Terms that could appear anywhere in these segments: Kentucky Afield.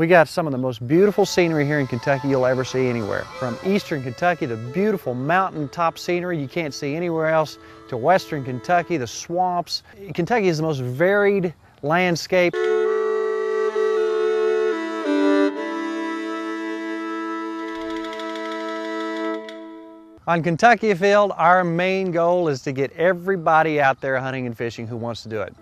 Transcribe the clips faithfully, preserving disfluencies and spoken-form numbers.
We got some of the most beautiful scenery here in Kentucky you'll ever see anywhere. From eastern Kentucky, the beautiful mountaintop scenery you can't see anywhere else, to western Kentucky, the swamps. Kentucky is the most varied landscape. On Kentucky Afield, our main goal is to get everybody out there hunting and fishing who wants to do it.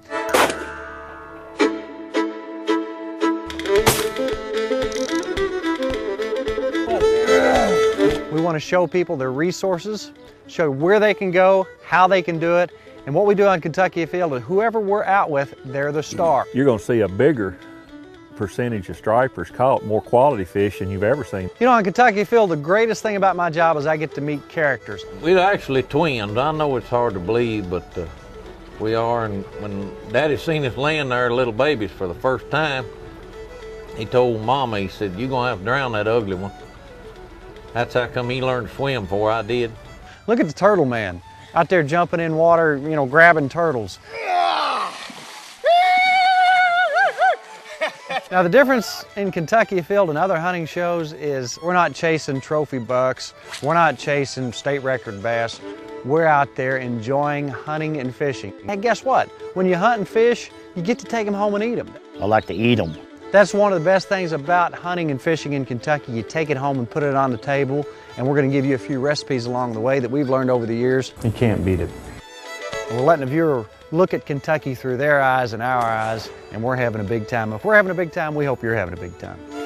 We want to show people their resources, show where they can go, how they can do it, and what we do on Kentucky Afield is whoever we're out with, they're the star. You're going to see a bigger percentage of stripers caught, more quality fish than you've ever seen. You know, on Kentucky Afield, the greatest thing about my job is I get to meet characters. We're actually twins. I know it's hard to believe, but uh, we are. And when Daddy seen us laying there, little babies, for the first time, he told Mama, he said, "You're going to have to drown that ugly one." That's how come he learned to swim before I did. Look at the turtle man out there jumping in water, you know, grabbing turtles. Now, the difference in Kentucky Afield and other hunting shows is we're not chasing trophy bucks, we're not chasing state record bass. We're out there enjoying hunting and fishing. And guess what? When you hunt and fish, you get to take them home and eat them. I like to eat them. That's one of the best things about hunting and fishing in Kentucky. You take it home and put it on the table, and we're going to give you a few recipes along the way that we've learned over the years. You can't beat it. We're letting the viewer look at Kentucky through their eyes and our eyes, and we're having a big time. If we're having a big time, we hope you're having a big time.